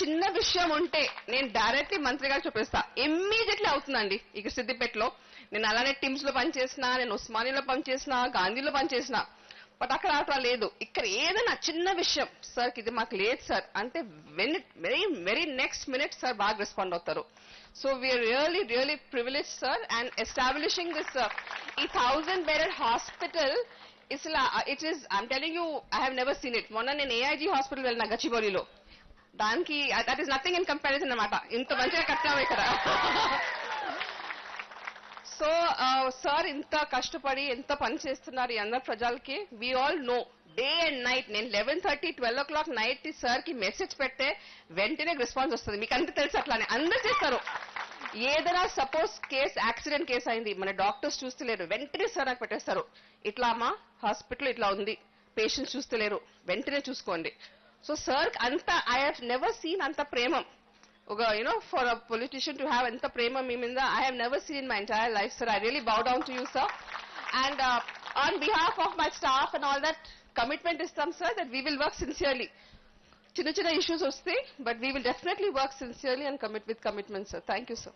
చిన్న విషయం ఉంటే నేను డైరెక్ట్లీ మంత్రి గారికి చూపిస్తా ఇమ్మీడియట్లీ అవుతుందండి ఇక్కడ సిద్దిపేటలో నేను అలానే టీమ్స్ లో పని చేసినా నేను ఉస్మానియాలో పని చేసినా గాంధీలో పని చేసినా బట్ అక్కడ అట్లా లేదు ఇక్కడ ఏదైనా చిన్న విషయం సార్ ఇది మాకు లేదు సార్ అంటే very very next minute sir బాగా రెస్పాండ్ అవుతారు so we are really really privileged sir and establishing this ఈ 1000 bedded hospital it is I'm telling you I have never seen it మొన్న నేను AIG హాస్పిటల్ వెళ్ళిన గచ్చిబౌలిలో దానికి that is nothing in comparison అనమాట ఇంత మంచిగా కట్టాము ఇక్కడ సో సార్ ఇంత కష్టపడి ఎంత పని చేస్తున్నారు అందరు ప్రజలకి we all know day and night నేను 11:30, 12 o'clock నైట్ సార్ కి మెసేజ్ పెట్టే వెంటనే రెస్పాన్స్ వస్తుంది మీకు అంతా తెలుసు అట్లానే అందరు చేస్తారు ఏదైనా సపోజ్ కేసు యాక్సిడెంట్ కేసు అయింది మన డాక్టర్స్ చూస్తలేరు వెంటనే సార్ నాకు పెట్టేస్తారు ఇట్లా మా హాస్పిటల్ ఇట్లా ఉంది పేషెంట్స్ చూస్తలేరు వెంటనే చూసుకోండి So, sir, anta, I have never seen anta premam. You know, for a politician to have anta premam, I have never seen in my entire life, sir. I really bow down to you, sir. And on behalf of my staff and all that, commitment is some, sir, that we will work sincerely. Chinna issues, but we will definitely work sincerely and commit with commitment, sir. Thank you, sir.